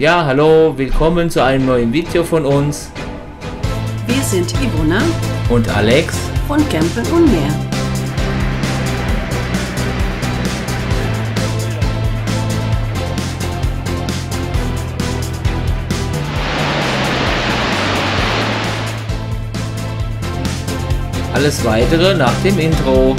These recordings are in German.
Ja, hallo, willkommen zu einem neuen Video von uns. Wir sind Ivona und Alex von Campen und Meer. Alles weitere nach dem Intro.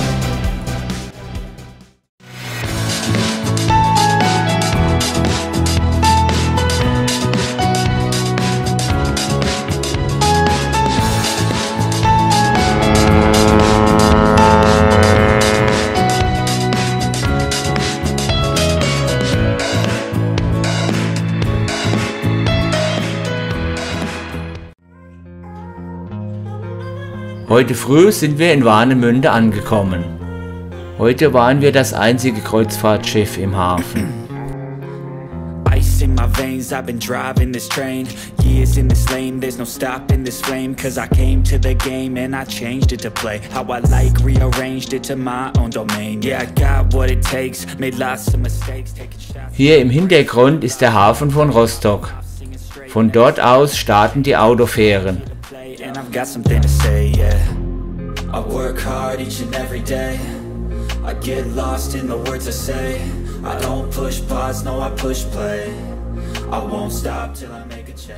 Heute früh sind wir in Warnemünde angekommen. Heute waren wir das einzige Kreuzfahrtschiff im Hafen. Hier im Hintergrund ist der Hafen von Rostock. Von dort aus starten die Autofähren.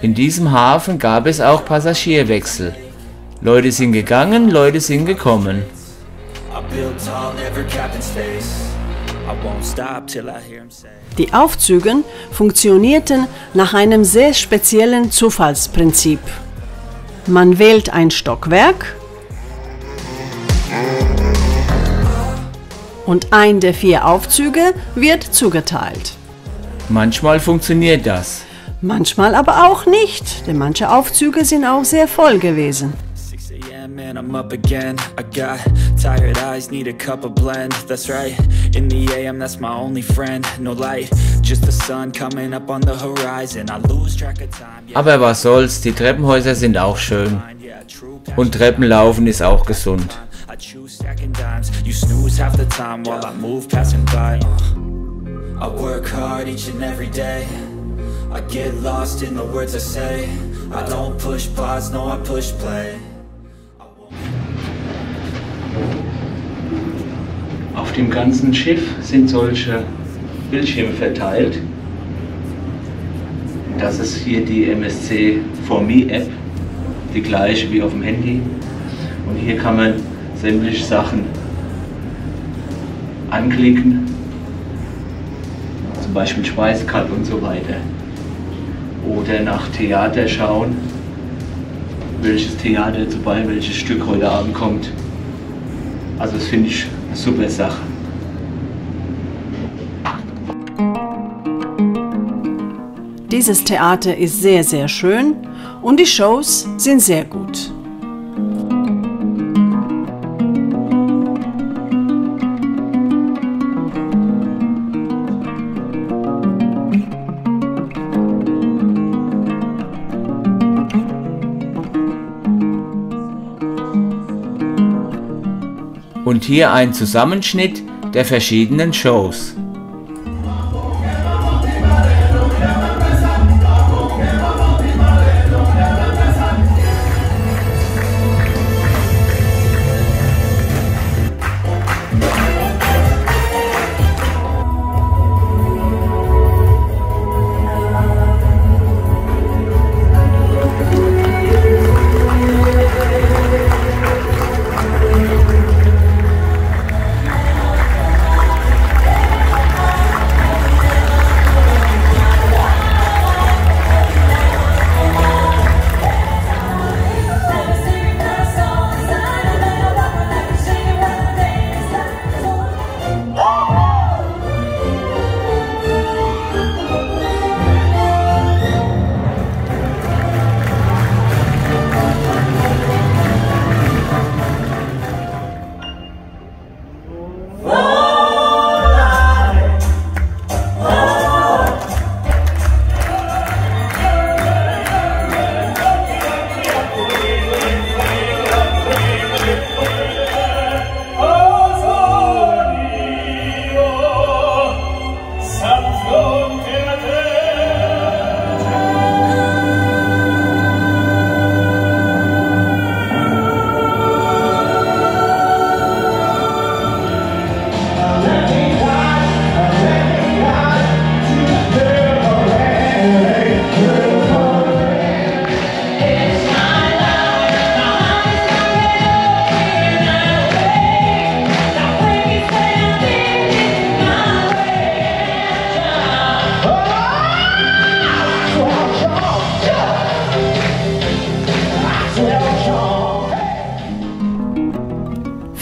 In diesem Hafen gab es auch Passagierwechsel. Leute sind gegangen, Leute sind gekommen. Die Aufzüge funktionierten nach einem sehr speziellen Zufallsprinzip. Man wählt ein Stockwerk und ein der vier Aufzüge wird zugeteilt. Manchmal funktioniert das. Manchmal aber auch nicht, denn manche Aufzüge sind auch sehr voll gewesen. Aber was soll's, die Treppenhäuser sind auch schön. Und Treppenlaufen ist auch gesund. Auf dem ganzen Schiff sind solche Bildschirme verteilt. Das ist hier die MSC4Me App, die gleiche wie auf dem Handy. Und hier kann man sämtliche Sachen anklicken, zum Beispiel Speisekarte und so weiter. Oder nach Theater schauen, welches Theater dabei, welches Stück heute Abend kommt. Also das finde ich eine super Sache. Dieses Theater ist sehr, sehr schön und die Shows sind sehr gut. Und hier ein Zusammenschnitt der verschiedenen Shows.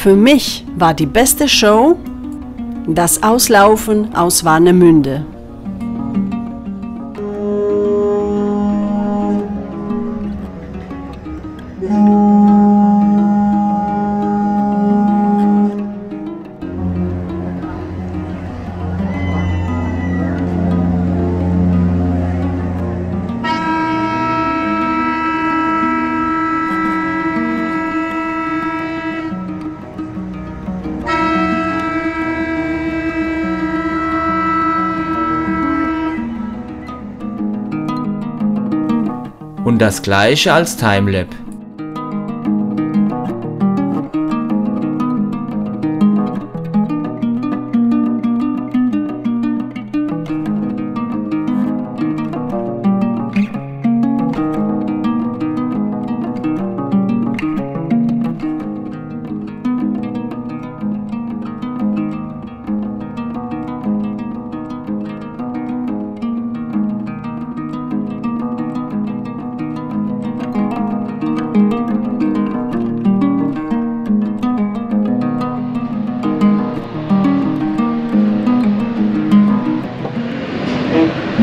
Für mich war die beste Show das Auslaufen aus Warnemünde. Und das gleiche als Timelapse.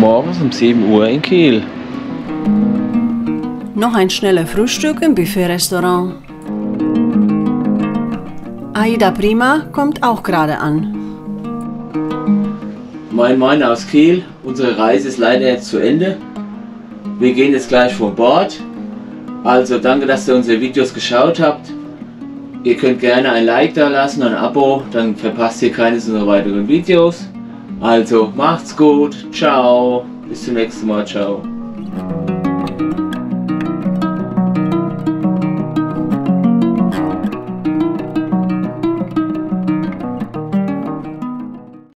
Morgens um 7 Uhr in Kiel. Noch ein schneller Frühstück im Buffet-Restaurant. Aida Prima kommt auch gerade an. Moin Moin aus Kiel. Unsere Reise ist leider jetzt zu Ende. Wir gehen jetzt gleich von Bord. Also danke, dass ihr unsere Videos geschaut habt. Ihr könnt gerne ein Like da lassen und ein Abo, dann verpasst ihr keines unserer weiteren Videos. Also macht's gut, ciao, bis zum nächsten Mal, ciao.